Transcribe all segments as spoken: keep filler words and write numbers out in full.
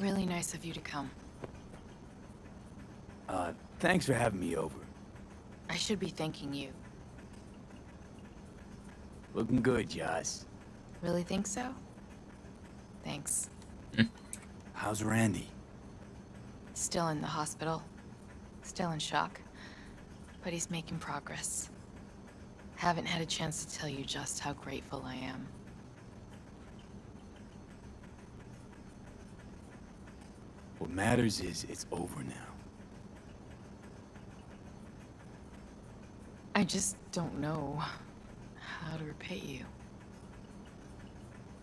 Really nice of you to come. Uh, thanks for having me over. I should be thanking you. Looking good, Joss. Really think so? Thanks. How's Randy? Still in the hospital. Still in shock. But he's making progress. Haven't had a chance to tell you just how grateful I am. What matters is it's over now. I just don't know how to repay you.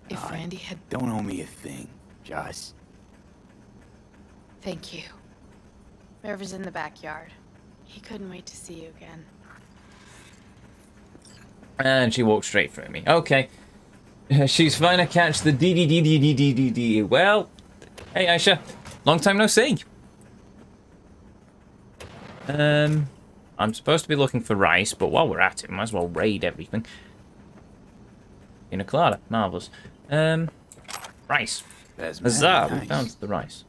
If I Randy had... Don't owe me a thing, Joss. Thank you. River's in the backyard. He couldn't wait to see you again. And she walked straight through me. Okay. She's fine to catch the D D D D D D D D. Well, hey Aisha. Long time no see. Um... I'm supposed to be looking for rice, but while we're at it, might as well raid everything. Pina colada, marvellous. Um, rice. There's Huzzah, nice. We found the rice.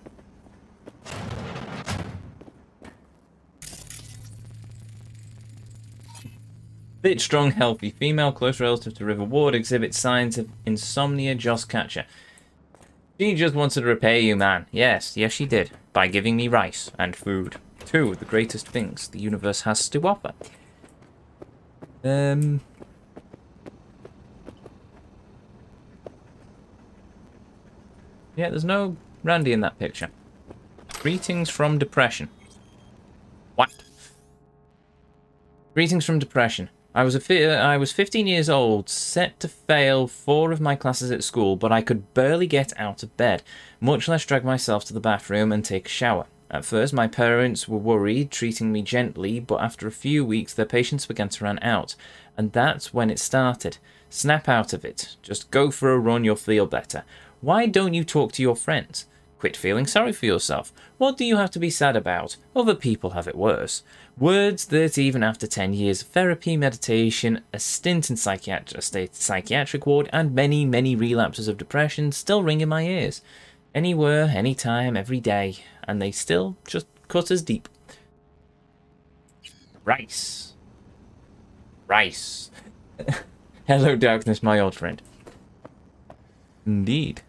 Fit, strong, healthy female, close relative to River Ward, exhibits signs of insomnia, Joss Catcher. She just wanted to repay you, man. Yes, yes she did. By giving me rice and food. Two of the greatest things the universe has to offer. Um, yeah, there's no Randy in that picture. Greetings from depression. What? Greetings from depression. I was a I was fifteen years old, set to fail four of my classes at school, but I could barely get out of bed, much less drag myself to the bathroom and take a shower. At first, my parents were worried, treating me gently, but after a few weeks, their patience began to run out. And that's when it started. Snap out of it. Just go for a run, you'll feel better. Why don't you talk to your friends? Quit feeling sorry for yourself. What do you have to be sad about? Other people have it worse. Words that even after ten years of therapy, meditation, a stint in psychiatric, a state psychiatric ward, and many, many relapses of depression still ring in my ears. Anywhere, anytime, every day, and they still just cut us deep. Rice. Rice. Hello, darkness, my old friend. Indeed.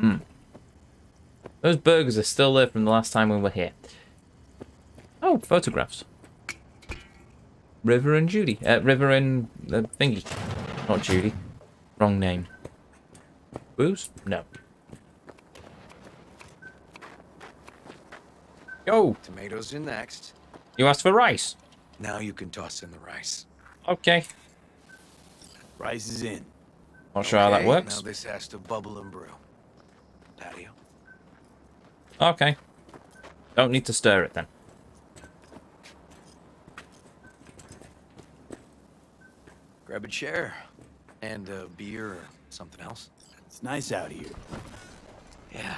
Hmm. Those burgers are still there from the last time we were here. Oh, photographs. River and Judy. Uh, River and the uh, thingy. Not Judy. Wrong name. Booze? No. Yo! Tomatoes in next. You asked for rice. Now you can toss in the rice. Okay. Rice is in. Not sure okay, how that works. Now this has to bubble and brew. Patio. Okay. Don't need to stir it then. Grab a chair and a beer or something else. It's nice out here. Yeah.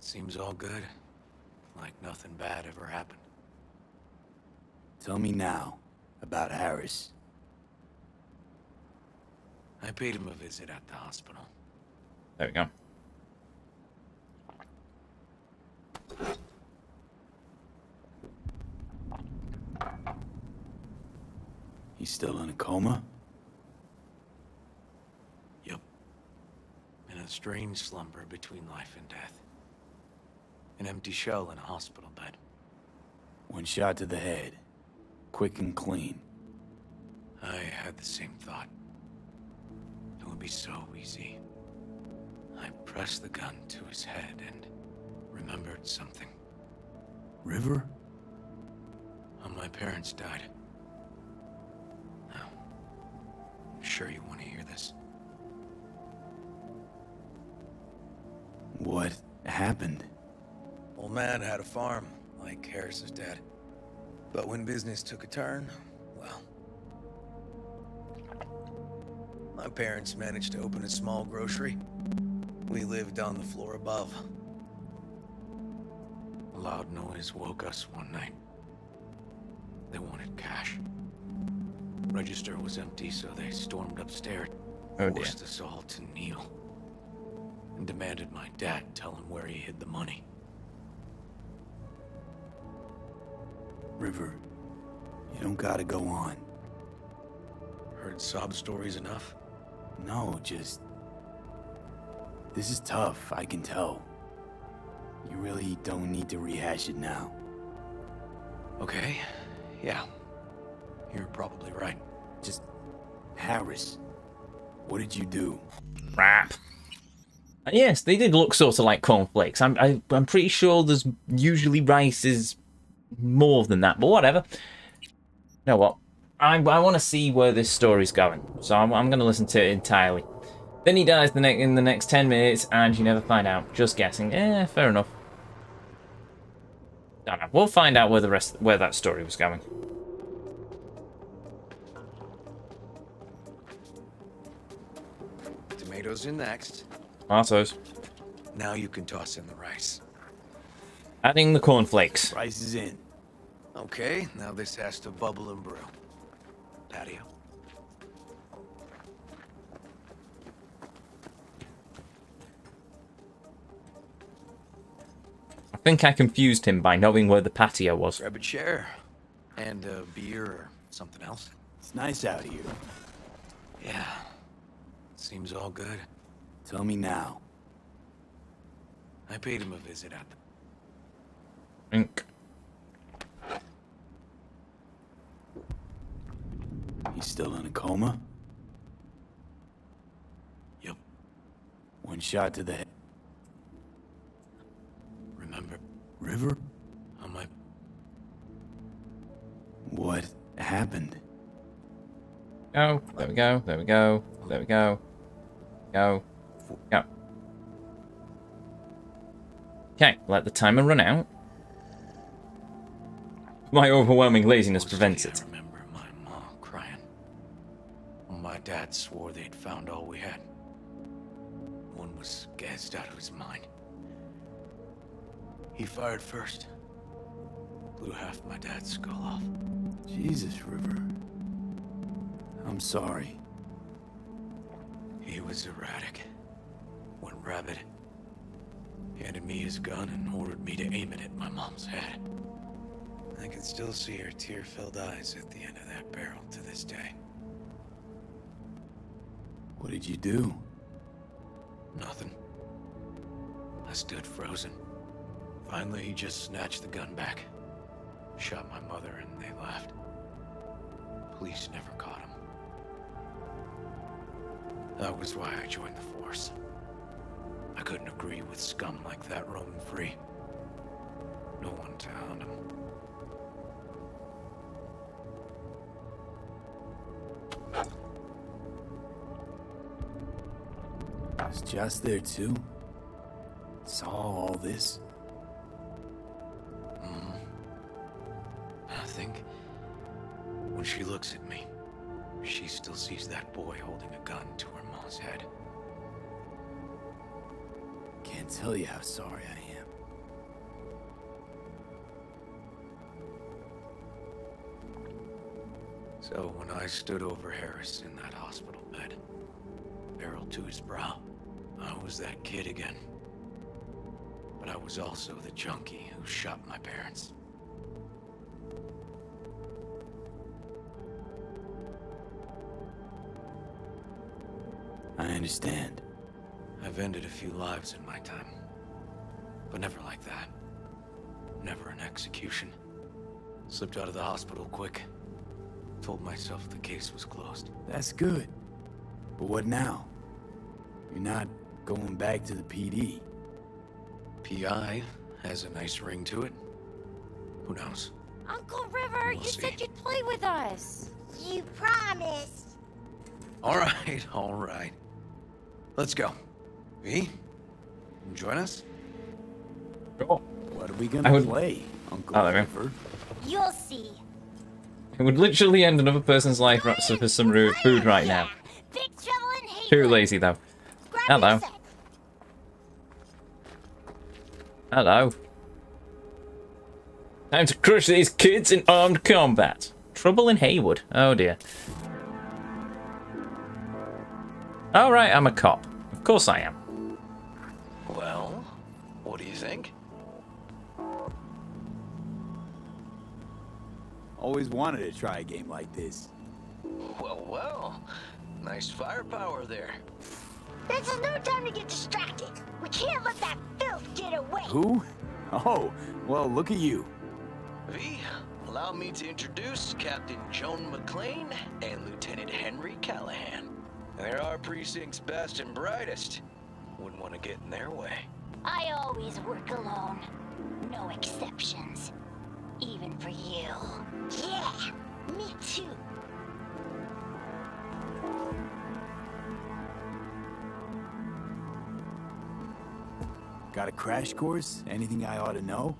Seems all good. Like nothing bad ever happened. Tell me now about Harris. I paid him a visit at the hospital. There we go. He's still in a coma? In a strange slumber between life and death. An empty shell in a hospital bed. One shot to the head. Quick and clean. I had the same thought. It would be so easy. I pressed the gun to his head and remembered something. River? How my parents died. Now, I'm sure you want to hear this. What happened? Old man had a farm, like Harris's dad. But when business took a turn, well... My parents managed to open a small grocery. We lived on the floor above. A loud noise woke us one night. They wanted cash. Register was empty, so they stormed upstairs. Oh, dear. Forced us all to kneel. and demanded my dad tell him where he hid the money. River, you don't gotta go on. Heard sob stories enough? No, just... this is tough, I can tell. You really don't need to rehash it now. Okay, yeah. You're probably right. Just... Harris, what did you do? Crap. Yes, they did look sort of like cornflakes. I'm, I, I'm pretty sure there's usually rice is more than that, but whatever. You know what? I, I want to see where this story's going, so I'm, I'm going to listen to it entirely. Then he dies the ne in the next ten minutes, and you never find out. Just guessing. Eh, fair enough. Don't know. We'll find out where the rest, where that story was going. Tomatoes in next. Tomatoes. Now you can toss in the rice. Adding the cornflakes. Rice is in. Okay, now this has to bubble and brew. Patio. I think I confused him by knowing where the patio was. Grab a chair and a beer or something else. It's nice out here. Yeah, seems all good. Tell me now. I paid him a visit at the Inc. He's still in a coma? Yep. One shot to the head. Remember? River? On my... What happened? Oh, there we go, there we go, there we go. Go. Go. Okay, let the timer run out. My overwhelming laziness prevents it. My dad swore they'd found all we had. One was gassed out of his mind. He fired first. Blew half my dad's skull off. Jesus, River. I'm sorry. He was erratic. Went rabid. Handed me his gun and ordered me to aim it at my mom's head. I can still see her tear-filled eyes at the end of that barrel to this day. What did you do? Nothing. I stood frozen. Finally, he just snatched the gun back. Shot my mother and they left. Police never caught him. That was why I joined the force. I couldn't agree with scum like that Roman Free. No one to hound him. Was Joss there too? Saw all this? Mm-hmm. I think when she looks at me, she still sees that boy holding a gun to her mom's head. Can't tell you how sorry I am. So when I stood over Harris in that hospital bed, barrel to his brow, I was that kid again, but I was also the junkie who shot my parents. I understand. I've ended a few lives in my time, but never like that. Never an execution. Slipped out of the hospital quick. Told myself the case was closed. That's good. But what now? You're not going back to the P D. P I has a nice ring to it. Who knows? Uncle River, you said you'd play with us. You promised. All right, all right. Let's go. V, join us. Oh. What are we gonna would... play, Uncle oh, River? You'll see. It would literally end another person's life for some rude food right yeah. now. Big trouble in Haiti. Too lazy though. Grab Hello. Hello. Time to crush these kids in armed combat. Trouble in Haywood. Oh dear. Alright, I'm a cop. Of course I am. Always wanted to try a game like this. Well, well. Nice firepower there. This is no time to get distracted. We can't let that filth get away. Who? Oh, well, look at you. V, allow me to introduce Captain Joan McLean and Lieutenant Henry Callahan. They're our precinct's best and brightest. Wouldn't want to get in their way. I always work alone. No exceptions. Even for you. Yeah, me too. Got a crash course? Anything I ought to know?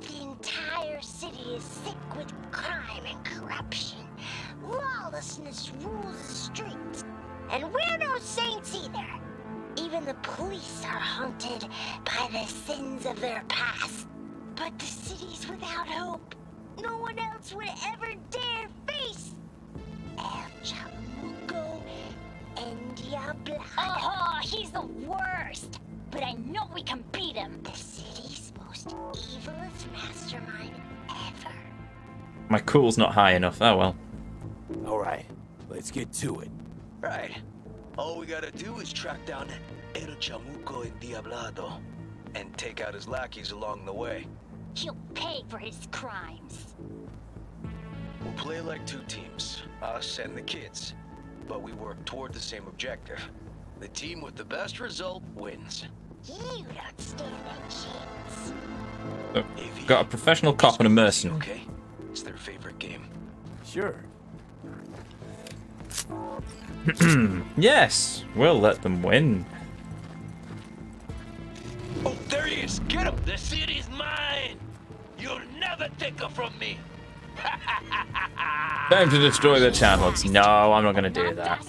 The entire city is sick with crime and corruption. Lawlessness rules the streets. And we're no saints either. Even the police are haunted by the sins of their past. But the city's without hope. No one else would ever dare face El Chamuco en Diablo. Oh, he's the worst. But I know we can beat him. The city's most evilest mastermind ever. My cool's not high enough. Oh well. All right, let's get to it. Right. All we gotta do is track down El Chamuco en Diablado and take out his lackeys along the way. He'll pay for his crimes. We'll play like two teams, us and the kids, but we work toward the same objective. The team with the best result wins. You don't stand a chance. Oh, got a professional cop and a mercenary. Okay, it's their favorite game. Sure. Yes, we'll let them win. Oh, there he is! Get him! The city's mine! You'll never take her from me! Time to destroy the channels. No, I'm not going to do that.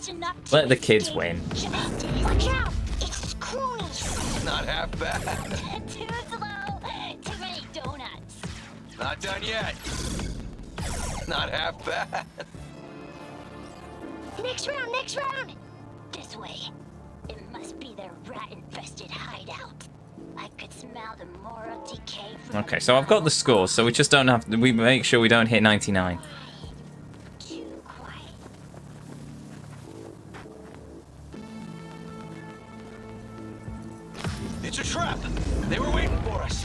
Let the kids win. Watch out! It's cronies. Not half bad. Too slow. Too many donuts. Not done yet. Not half bad. Next round, next round! This way. It must be their rat-infested hideout. I could smell the moral decay from... Okay, so I've got the scores, so we just don't have... We make sure we don't hit ninety-nine. Too quiet. It's a trap! They were waiting for us!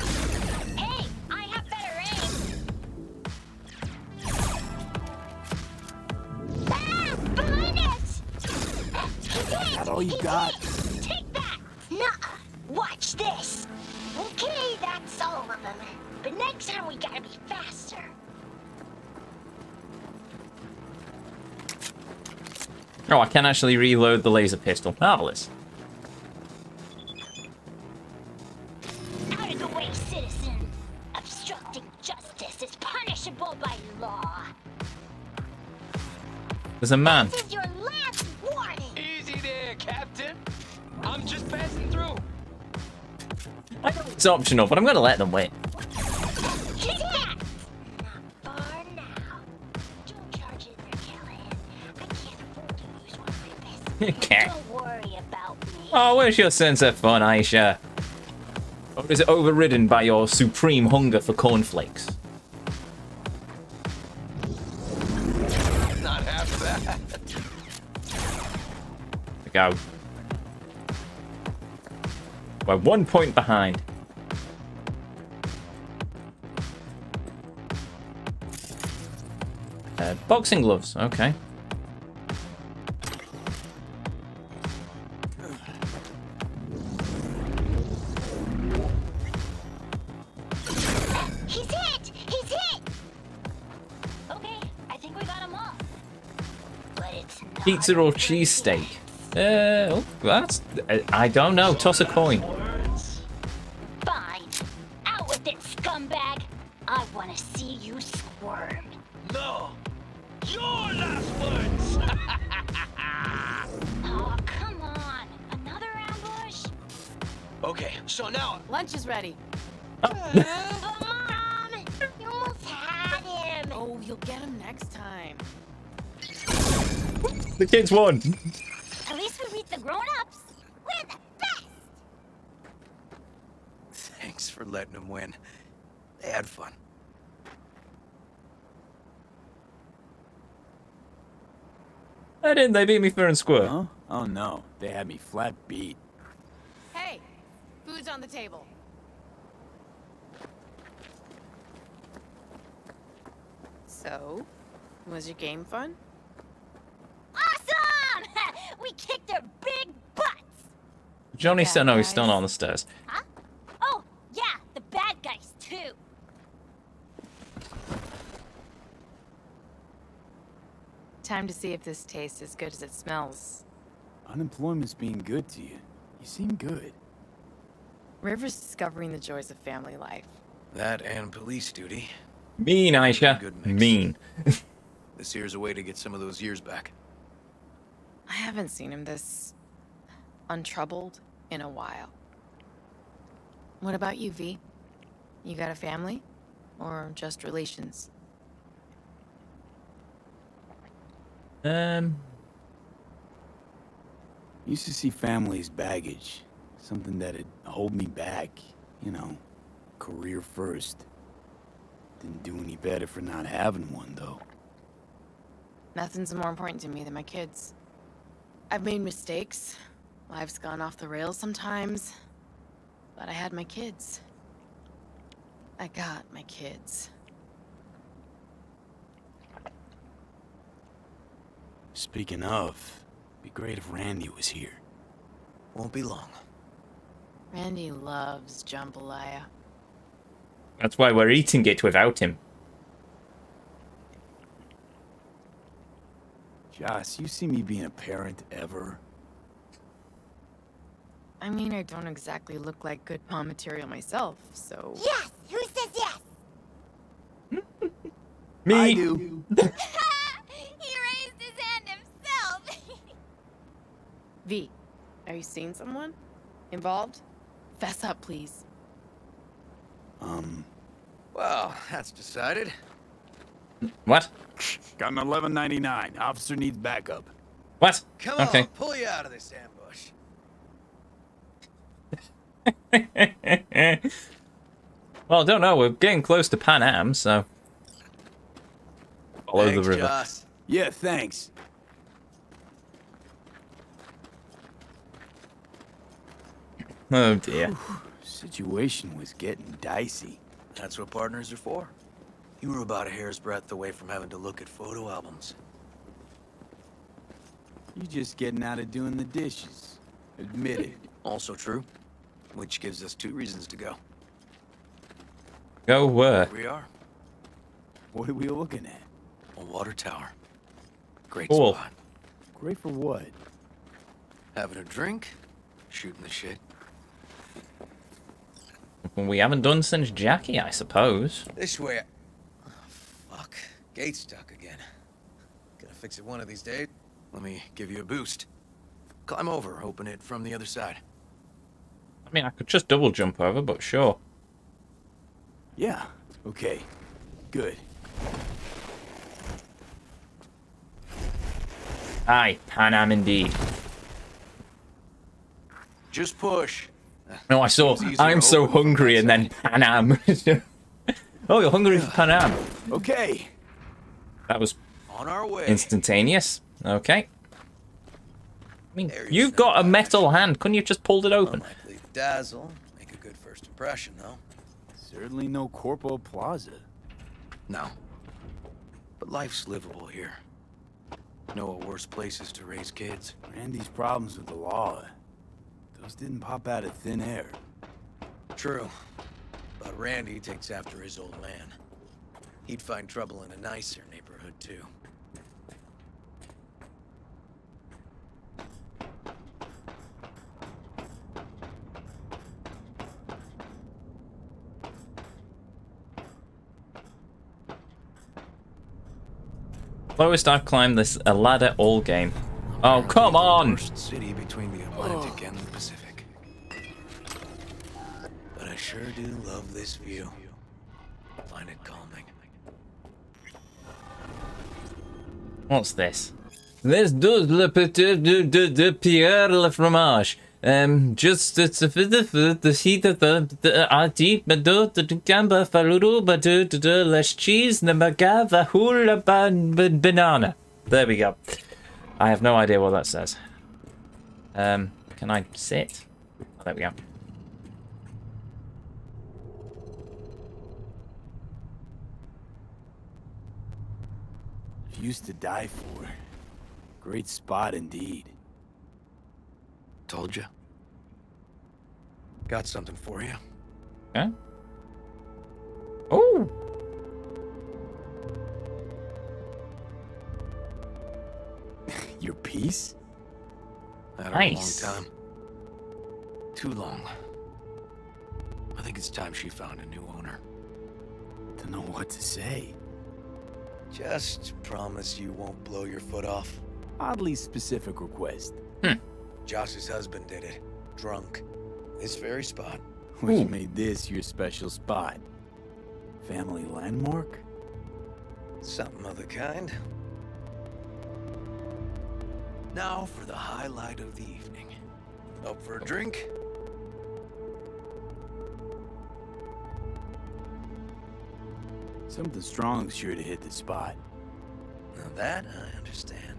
Hey, I have better aim! Ah! Behind us! Is that all you got? It. Take that! Nuh-uh. Watch this! Okay, that's all of them. But next time we gotta be faster. Oh, I can actually reload the laser pistol. Marvelous. Out of the way, citizen. Obstructing justice is punishable by law. There's a man. This is your last warning. Easy there, Captain. I'm just passing through. I know it's optional, but I'm going to let them win. Okay. Oh, where's your sense of fun, Aisha? Or is it overridden by your supreme hunger for cornflakes? Not half bad. There we go. We're one point behind. Uh, boxing gloves, okay. He's hit! He's hit! Okay, I think we got him all. But it's not pizza or cheesesteak. Uh, oh, that's... I don't know. Toss a coin. Fine. Out with it, scumbag. I want to see you squirm. No. Your last words. Oh, come on. Another ambush? Okay, so now... Lunch is ready. Oh. Come on. You almost had him. Oh, you'll get him next time. The kids won. At least we beat the grown-ups. We're the best! Thanks for letting them win. They had fun. I didn't. They beat me fair and square. Huh? Oh no, they had me flat beat. Hey, food's on the table. So, was your game fun? Awesome! We kicked their big butts! Johnny said no, he's still not on the stairs. Huh? Oh, yeah, the bad guys, too. Time to see if this tastes as good as it smells. Unemployment's being good to you. You seem good. River's discovering the joys of family life. That and police duty. Mean, Aisha. Good mean. This here's a way to get some of those years back. I haven't seen him this untroubled in a while. What about you, V? You got a family? Or just relations? Um... Used to see family as baggage. Something that'd hold me back. You know, career first. Didn't do any better for not having one, though. Nothing's more important to me than my kids. I've made mistakes. Life's gone off the rails sometimes. But I had my kids. I got my kids. Speaking of, it'd be great if Randy was here. Won't be long. Randy loves jambalaya. That's why we're eating it without him. Joss, you see me being a parent ever? I mean, I don't exactly look like good paw material myself, so... Yes! Who says yes? Me! I do. He raised his hand himself! V, are you seeing someone? Involved? Fess up, please. Um... Well, that's decided. What? Got an eleven ninety-nine. Officer needs backup. What? Come okay. on, pull you out of this ambush. Well, I don't know. We're getting close to Panam, so... Follow thanks, the river. Joss. Yeah, thanks. Oh, dear. Whew. Situation was getting dicey. That's what partners are for. You were about a hair's breadth away from having to look at photo albums. You're just getting out of doing the dishes. Admit it. Also true. Which gives us two reasons to go. Go where? Here we are. What are we looking at? A water tower. Great cool. spot. Great for what? Having a drink, shooting the shit. We haven't done since Jackie, I suppose. This way. Gate's stuck again. Gonna fix it one of these days. Let me give you a boost. Climb over, open it from the other side. I mean, I could just double jump over, but sure. Yeah, okay. Good. Aye, Panam indeed. Just push. No, I saw, I'm so hungry, and then Panam. Oh, you're hungry for Panam. Okay. That was on our way. Instantaneous. Okay. I mean, there you've got a metal action. hand. Couldn't you have just pulled it open? Unlikely dazzle. Make a good first impression, though. Certainly no Corporal Plaza. No. But life's livable here. No worse places to raise kids. Randy's problems with the law. Those didn't pop out of thin air. True. But Randy takes after his old man. He'd find trouble in a nicer neighborhood, too. Lowest I've climbed this a ladder all game. Oh, come on! The worst city between the Atlantic oh. and the Pacific. But I sure do love this view. I find it calming. What's this? This does le petit de de de Pierre le fromage. Um, just the the the heat of the the arti, but do the gamba faluru, but do the less cheese, the magava hula ban banana. There we go. I have no idea what that says. Um, can I sit? Oh, there we go. Used to die for. Great spot indeed. Told you. Got something for you. Okay. Oh. Your piece? That nice. A long time. Too long. I think it's time she found a new owner. Don't know what to say. Just promise you won't blow your foot off. Oddly specific request. Hmm. Josh's husband did it. Drunk. This very spot. Which Ooh. Made this your special spot. Family landmark? Something of the kind. Now for the highlight of the evening. Up for a drink? Something strong's sure to hit the spot. Now that I understand.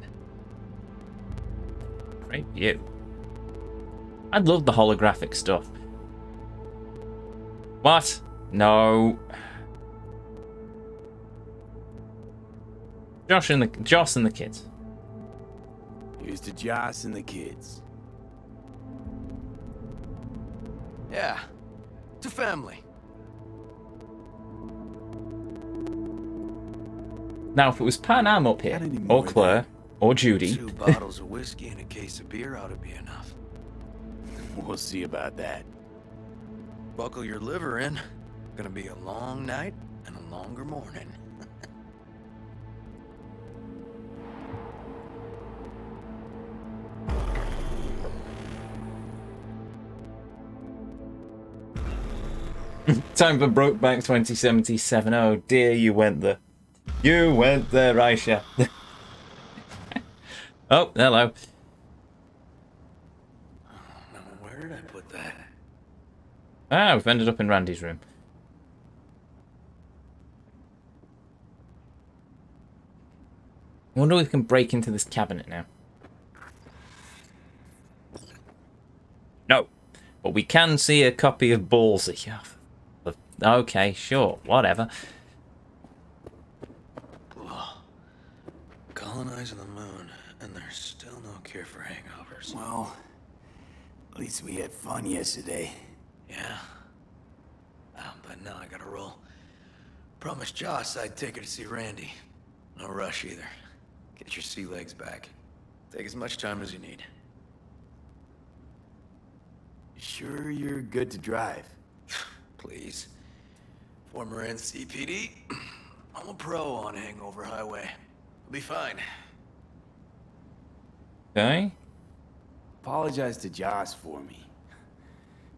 Great view. I love the holographic stuff. What? No. Josh and the Joss and the kids. Here's to Joss and the kids. Yeah. It's a family. Now, if it was Panam up here, or Claire, or Judy... Two bottles of whiskey and a case of beer ought to be enough. We'll see about that. Buckle your liver in. Gonna be a long night and a longer morning. Time for Brokeback twenty seventy-seven. Oh dear, you went there. You went there, Aisha. Oh, hello. Now, where did I put that? Ah, we've ended up in Randy's room. I wonder if we can break into this cabinet now. No. But we can see a copy of Ballsy. Okay, sure, whatever. Colonizing the moon, and there's still no cure for hangovers. Well, at least we had fun yesterday. Yeah. Um, but now I gotta roll. Promised Joss I'd take her to see Randy. No rush either. Get your sea legs back. Take as much time as you need. Sure you're good to drive? Please. Former N C P D. I'm a pro on Hangover Highway. Be fine. Okay. Apologize to Joss for me.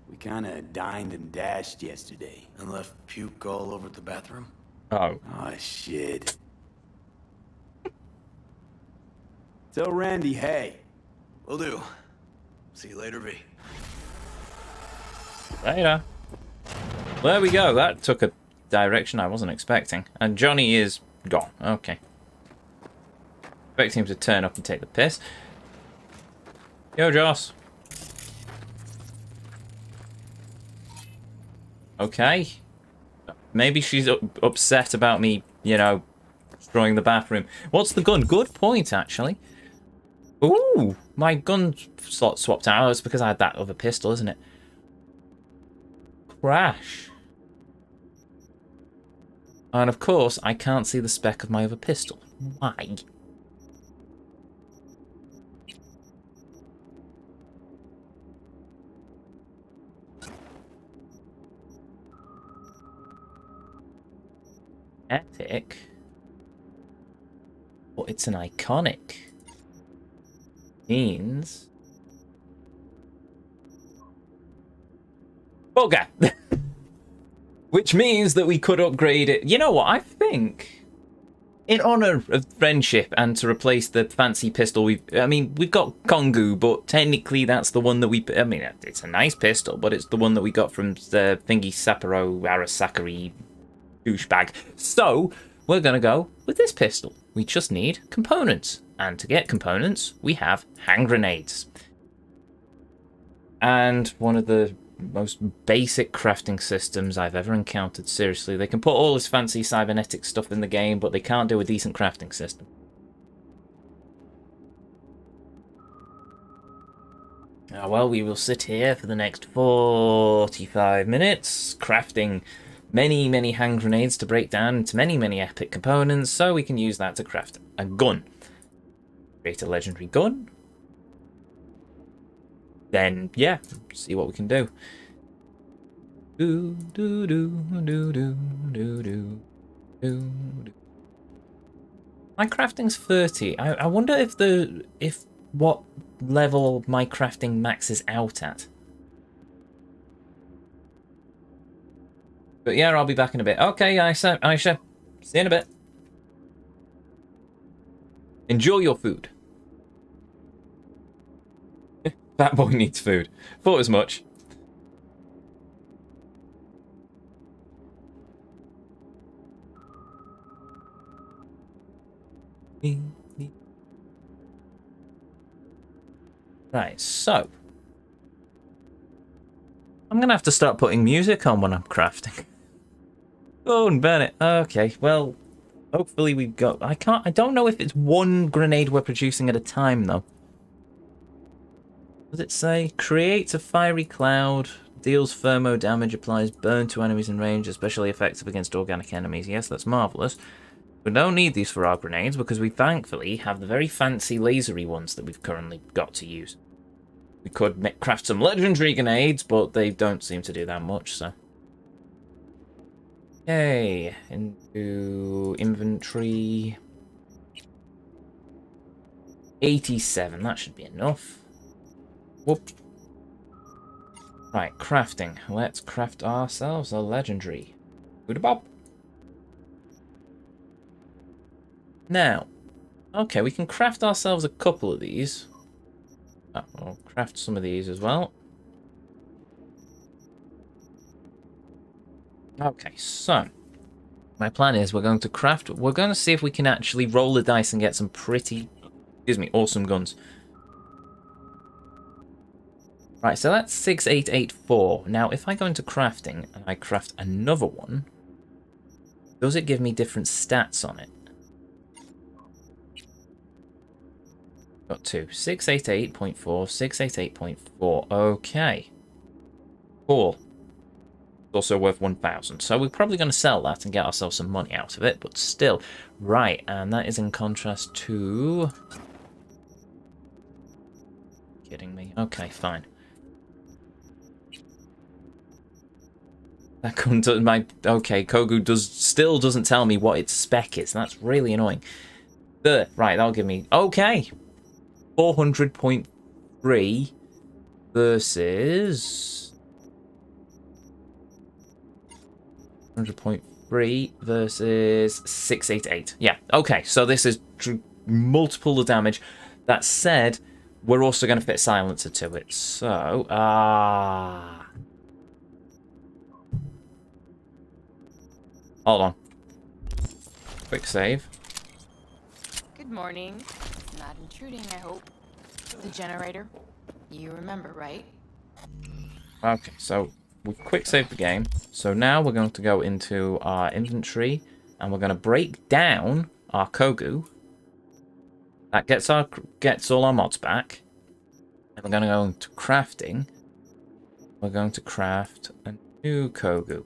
We kind of dined and dashed yesterday. And left puke all over the bathroom. Oh. Oh, shit. Tell Randy, hey. Will do. See you later, V. Later. There we go. That took a direction I wasn't expecting. And Johnny is gone. Okay. Expect him to turn up and take the piss. Yo, Joss. Okay. Maybe she's up upset about me, you know, destroying the bathroom. What's the gun? Good point, actually. Ooh, my gun slot swapped out. It's because I had that other pistol, isn't it? Crash. And of course, I can't see the spec of my other pistol. Why? Epic, but it's an iconic means bugger, which means that we could upgrade it. You know what? I think, in honor of friendship and to replace the fancy pistol, we've I mean we've got Kongou, but technically that's the one that we. I mean, it's a nice pistol, but it's the one that we got from the thingy Sapporo Arasakiri douchebag. So, we're going to go with this pistol. we just need components. And to get components, we have hand grenades. And one of the most basic crafting systems I've ever encountered, seriously. They can put all this fancy cybernetic stuff in the game, but they can't do a decent crafting system. Ah, well, we will sit here for the next forty-five minutes, crafting many, many hand grenades to break down into many, many epic components, so we can use that to craft a gun. Create a legendary gun. Then, yeah, see what we can do. Do, do, do, do, do, do, do, do. My crafting's thirty. I, I wonder if the, if what level my crafting maxes out at. But yeah, I'll be back in a bit. Okay, Aisha, Aisha, see you in a bit. Enjoy your food. That boy needs food. Thought as much. Right, so I'm gonna have to start putting music on when I'm crafting. Oh, and burn it. Okay, well, hopefully we've got... I can't... I don't know if it's one grenade we're producing at a time, though. What does it say? Creates a fiery cloud, deals thermo damage, applies burn to enemies in range, especially effective against organic enemies. Yes, that's marvellous. We don't need these for our grenades because we thankfully have the very fancy lasery ones that we've currently got to use. We could make, craft some legendary grenades, but they don't seem to do that much, so... Okay, into inventory, eighty-seven, that should be enough. Whoop. Right, crafting. Let's craft ourselves a legendary. Boop-a-bop. Now, okay, we can craft ourselves a couple of these. Oh, we'll craft some of these as well. Okay, so my plan is we're going to craft, we're going to see if we can actually roll the dice and get some pretty, excuse me, awesome guns. Right, so that's six eight eight four. Now, if I go into crafting and I craft another one, does it give me different stats on it? Got two. six eighty-eight point four, six eighty-eight point four. Okay. Cool. Also worth one thousand, so we're probably going to sell that and get ourselves some money out of it, but still. Right, and that is in contrast to... Kidding me? Okay, fine. That comes to my... Okay, Kogu does still doesn't tell me what its spec is. That's really annoying. Ugh, right, that'll give me... Okay! four hundred point three versus... one hundred point three versus six eighty-eight. Yeah, okay, so this is multiple the damage. That said, we're also going to fit a silencer to it. So, ah. Uh... Hold on. Quick save. Good morning. Not intruding, I hope. The generator. You remember, right? Okay, so... We've quick saved the game, so now we're going to go into our inventory and we're going to break down our Kogu. That gets our gets all our mods back. And we're going to go into crafting. We're going to craft a new Kogu.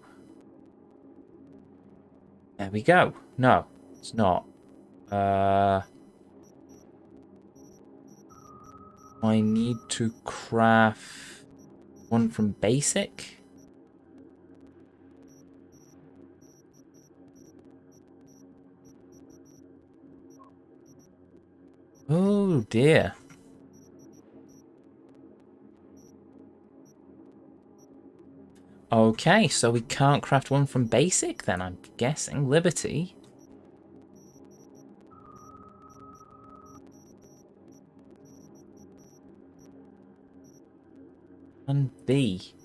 There we go. No, it's not. Uh, I need to craft one from basic. Oh dear. Okay, so we can't craft one from basic then, I'm guessing. Liberty. And B.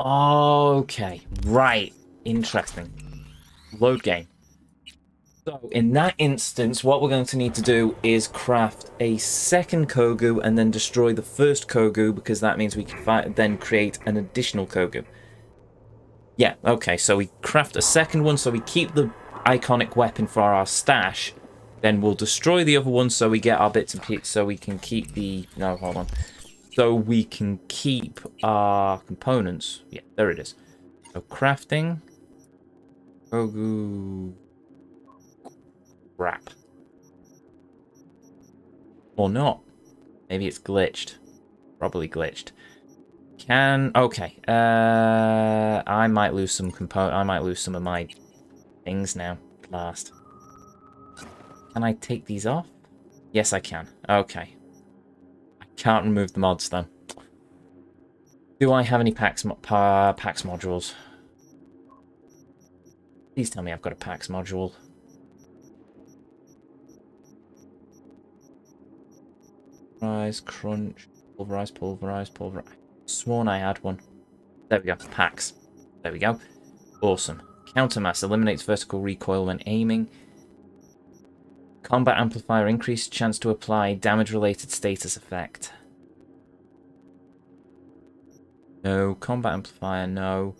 Okay, right. Interesting. Load game. So in that instance, what we're going to need to do is craft a second Kogu and then destroy the first Kogu, because that means we can fight, then create an additional Kogu. Yeah, okay, so we craft a second one, so we keep the iconic weapon for our stash, then we'll destroy the other one so we get our bits and pieces, so we can keep the... No, hold on. So we can keep our components. Yeah, there it is. So crafting... Kogu... Crap. Or not. Maybe it's glitched. Probably glitched. Can okay. Uh I might lose some component I might lose some of my things now. Last. Can I take these off? Yes I can. Okay. I can't remove the mods then. Do I have any PAX mo uh, PAX modules? Please tell me I've got a PAX module. Pulverize, crunch, pulverize, pulverize, pulverize. Sworn I had one. There we go. PAX. There we go. Awesome. Countermass eliminates vertical recoil when aiming. Combat amplifier increased chance to apply damage-related status effect. No. Combat amplifier, no.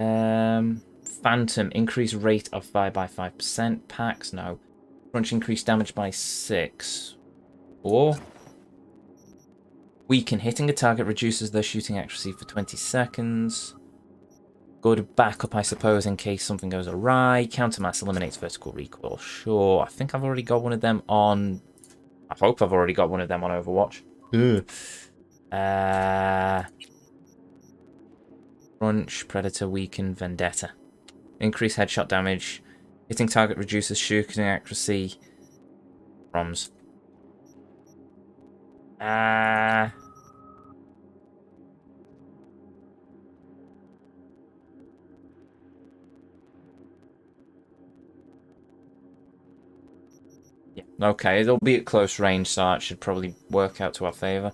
Um, Phantom, increased rate of fire by five percent. PAX, no. Crunch, increased damage by six. Or, weaken hitting a target reduces their shooting accuracy for twenty seconds. Good backup, I suppose, in case something goes awry. Countermass eliminates vertical recoil. Sure, I think I've already got one of them on... I hope I've already got one of them on Overwatch. Ugh. Uh, Crunch, Predator, Weaken, Vendetta. Increase headshot damage. Hitting target reduces shooting accuracy. Roms. Uh, yeah, okay, it'll be at close range, so it should probably work out to our favour.